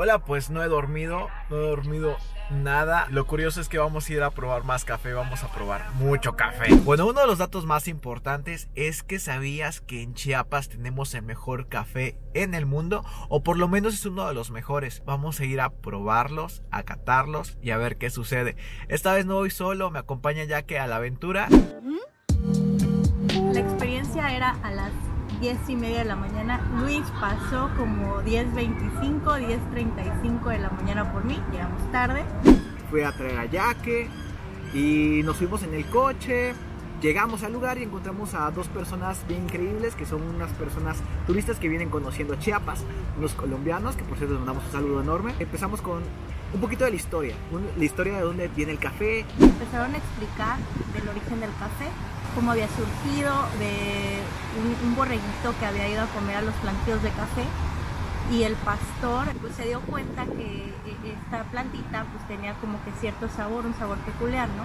Hola, pues no he dormido nada. Lo curioso es que vamos a ir a probar más café, vamos a probar mucho café. Bueno, uno de los datos más importantes es que ¿sabías que en Chiapas tenemos el mejor café en el mundo? O por lo menos es uno de los mejores. Vamos a ir a probarlos, a catarlos y a ver qué sucede. Esta vez no voy solo, me acompaña Yaque a la aventura. La experiencia era a las 10:30 de la mañana. Luis pasó como 10:25, 10:35 de la mañana por mí. Llegamos tarde. Fui a traer a Yaque y nos fuimos en el coche. Llegamos al lugar y encontramos a dos personas bien increíbles, que son unas personas turistas que vienen conociendo Chiapas, unos colombianos, que por cierto les mandamos un saludo enorme. Empezamos con un poquito de la historia de dónde viene el café. Empezaron a explicar del origen del café, cómo había surgido de un borreguito que había ido a comer a los plantíos de café, y el pastor pues se dio cuenta que esta plantita pues tenía como que cierto sabor, un sabor peculiar, ¿no?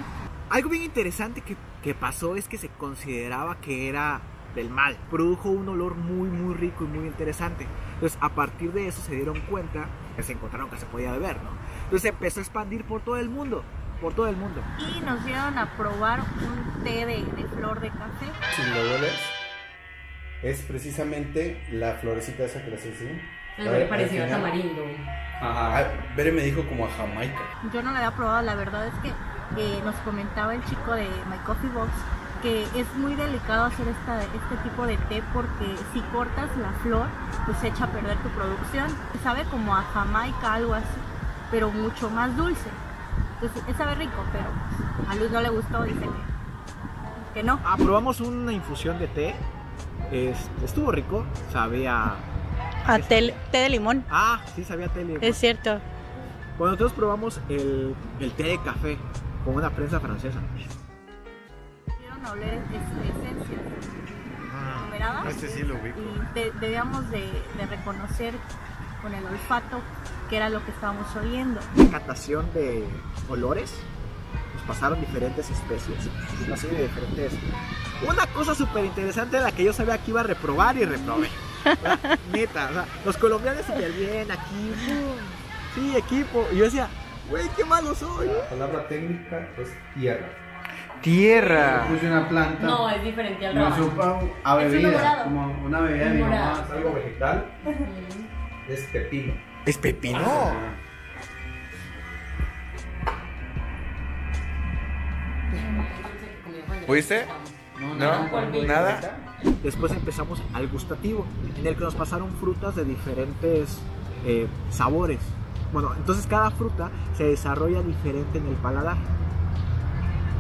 Algo bien interesante que pasó es que se consideraba que era del mal. Produjo un olor muy rico y muy interesante. Entonces a partir de eso se dieron cuenta que se encontraron que se podía beber, ¿no? Entonces empezó a expandir por todo el mundo. Y nos dieron a probar un té de flor de café. Si lo hueles, es precisamente la florecita esa que les enseñé. Me pareció a tamarindo. Ajá, Bere me dijo como a Jamaica. Yo no la había probado, la verdad es que nos comentaba el chico de My Coffee Box que es muy delicado hacer este tipo de té, porque si cortas la flor, pues echa a perder tu producción. Sabe como a Jamaica, algo así, pero mucho más dulce. Entonces, sabe rico, pero a Luz no le gustó, dice que no. Probamos una infusión de té, estuvo rico, sabía... A té de limón. Ah, sí, sabía té de limón. Es cierto. Bueno, nosotros probamos el té de café con una prensa francesa. Quiero oler esencia. Ah, este sí lo ubico. Y debíamos de reconocer con el olfato que era lo que estábamos oyendo. Catación de olores, nos pasaron diferentes especies, una serie de diferentes. Una cosa súper interesante de la que yo sabía que iba a reprobar y reprobé. Neta, o sea, los colombianos súper bien, aquí, sí, equipo. Y yo decía, güey, qué malo soy. La palabra técnica es tierra. Tierra. Puse una planta. No, es diferente al rojo. A bebida, como una bebida de mi mamá, es algo vegetal. Es pepino. ¿Es pepino? Ah, no. ¿Pudiste? No, nada. Después empezamos al gustativo, en el que nos pasaron frutas de diferentes sabores. Bueno, entonces cada fruta se desarrolla diferente en el paladar.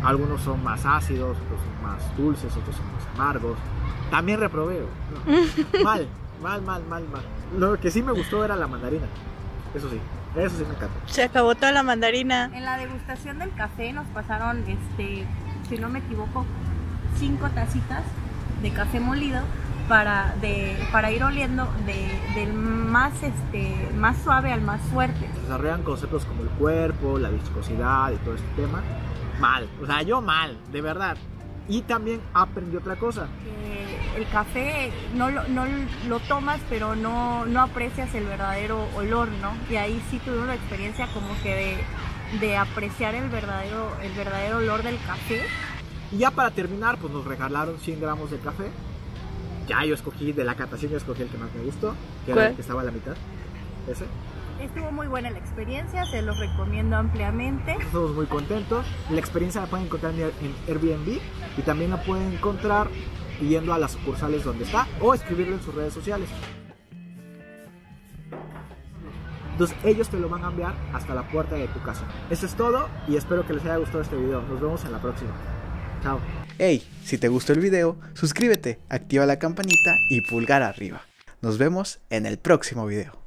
Algunos son más ácidos, otros son más dulces, otros son más amargos. También reprobé. No. Mal. Lo que sí me gustó era la mandarina. Eso sí me encanta. Se acabó toda la mandarina. En la degustación del café nos pasaron, si no me equivoco, 5 tacitas de café molido para ir oliendo del más, más suave al más fuerte. Se desarrollan conceptos como el cuerpo, la viscosidad y todo este tema. Mal, o sea, yo mal, de verdad. Y también aprendí otra cosa. El café no lo tomas, pero no aprecias el verdadero olor, ¿no? Y ahí sí tuve una experiencia como que de apreciar el verdadero olor del café. Y ya para terminar, pues nos regalaron 100 gramos de café. Ya yo escogí, de la catación yo escogí el que más me gustó, que era el que estaba a la mitad, ese. Estuvo muy buena la experiencia, se los recomiendo ampliamente. Estamos muy contentos. La experiencia la pueden encontrar en Airbnb y también la pueden encontrar yendo a las sucursales donde está o escribirlo en sus redes sociales. Entonces ellos te lo van a enviar hasta la puerta de tu casa. Eso es todo y espero que les haya gustado este video. Nos vemos en la próxima. Chao. Hey, si te gustó el video, suscríbete, activa la campanita y pulgar arriba. Nos vemos en el próximo video.